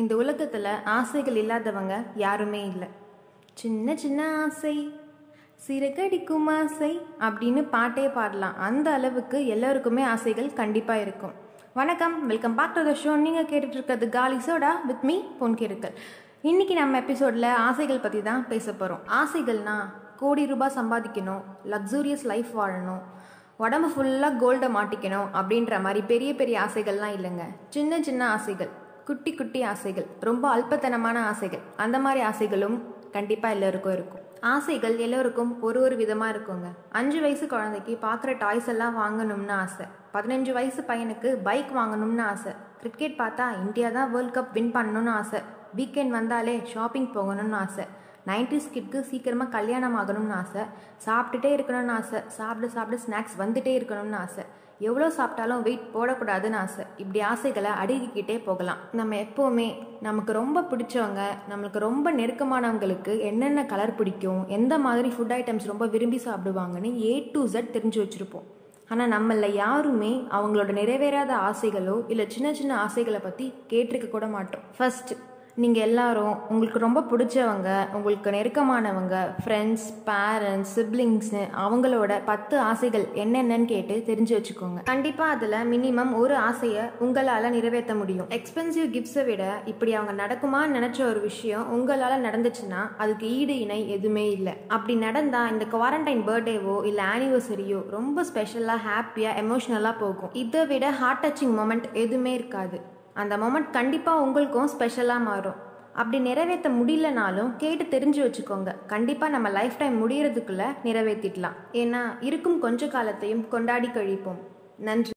இந்த உலகத்தில் ஆசைகள் இல்லாதவங்க யாருமே இல்லை. சின்ன சின்ன ஆசை, சிறகடிக்கும் ஆசை அப்படின்னு பாட்டே பாடலாம். அந்த அளவுக்கு எல்லாருக்குமே ஆசைகள் கண்டிப்பாக இருக்கும். வணக்கம், welcome back to the show. நீங்கள் கேட்டுட்டு இருக்கிறது காலி சோடா வித் மீ பொன்கிருக்கல். இன்றைக்கி நம்ம எபிசோடில் ஆசைகள் பற்றி தான் பேச போகிறோம். ஆசைகள்னால் கோடி ரூபாய் சம்பாதிக்கணும், லக்ஸூரியஸ் லைஃப் வாழணும், உடம்பு ஃபுல்லாக கோல்டை மாட்டிக்கணும் அப்படின்ற மாதிரி பெரிய பெரிய ஆசைகள்லாம் இல்லைங்க. சின்ன சின்ன ஆசைகள், குட்டி குட்டி ஆசைகள், ரொம்ப அல்பத்தனமான ஆசைகள், அந்த மாதிரி ஆசைகளும் கண்டிப்பாக எல்லோருக்கும் இருக்கும். ஆசைகள் எல்லோருக்கும் ஒரு ஒரு விதமாக இருக்குங்க. 5 வயசு குழந்தைக்கு பார்க்குற டாய்ஸ் எல்லாம் வாங்கணும்னு ஆசை, 15 வயசு பையனுக்கு பைக் வாங்கணும்னு ஆசை, கிரிக்கெட் பார்த்தா இந்தியா தான் வேர்ல்ட் கப் வின் பண்ணணும்னு ஆசை, வீக்கெண்ட் வந்தாலே ஷாப்பிங் போகணும்னு ஆசை, 90s கிட்க்கு சீக்கிரமாக கல்யாணம் ஆகணும்னு ஆசை, சாப்பிட்டுட்டே இருக்கணும்னு ஆசை, சாப்பிட சாப்பிட ஸ்நாக்ஸ் வந்துட்டே இருக்கணும்னு ஆசை, எவ்வளோ சாப்பிட்டாலும் வெயிட் போடக்கூடாதுன்னு ஆசை. இப்படி ஆசைகளை அடுக்கிக்கிட்டே போகலாம். நம்ம எப்போவுமே நமக்கு ரொம்ப பிடிச்சவங்க, நம்மளுக்கு ரொம்ப நெருக்கமானவங்களுக்கு என்னென்ன கலர் பிடிக்கும், எந்த மாதிரி ஃபுட் ஐட்டம்ஸ் ரொம்ப விரும்பி சாப்பிடுவாங்கன்னு A to Z தெரிஞ்சு வச்சுருப்போம். ஆனால் நம்மளில் யாருமே அவங்களோட நிறைவேறாத ஆசைகளோ இல்லை சின்ன சின்ன ஆசைகளை பற்றி கேட்டிருக்க கூட மாட்டோம். ஃபர்ஸ்ட், நீங்கள் எல்லாரும் உங்களுக்கு ரொம்ப பிடிச்சவங்க, உங்களுக்கு நெருக்கமானவங்க, ஃப்ரெண்ட்ஸ், பேரண்ட்ஸ், சிப்ளிங்ஸ்னு அவங்களோட 10 ஆசைகள் என்னென்னு கேட்டு தெரிஞ்சு வச்சுக்கோங்க. கண்டிப்பாக அதில் மினிமம் ஒரு ஆசையை உங்களால் நிறைவேற்ற முடியும். எக்ஸ்பென்சிவ் கிஃப்ட்ஸை விட இப்படி அவங்க நடக்குமான்னு நினச்ச ஒரு விஷயம் உங்களால் நடந்துச்சுன்னா அதுக்கு ஈடு இணை எதுவுமே இல்லை. அப்படி நடந்தால் இந்த குவாரண்டைன் பர்த்டேவோ இல்லை ஆனிவர்சரியோ ரொம்ப ஸ்பெஷலாக, ஹாப்பியாக, எமோஷ்னலாக போகும். இதை விட ஹார்ட் டச்சிங் மொமெண்ட் எதுவுமே இருக்காது. அந்த மொமெண்ட் கண்டிப்பாக உங்களுக்கும் ஸ்பெஷலாக மாறும். அப்படி நிறைவேற்ற முடியலனாலும் கேட்டு தெரிஞ்சு வச்சுக்கோங்க, கண்டிப்பாக நம்ம லைஃப் டைம் முடிகிறதுக்குள்ளே நிறைவேற்றிடலாம். ஏன்னா இருக்கும் கொஞ்ச காலத்தையும் கொண்டாடி கழிப்போம். நன்றி.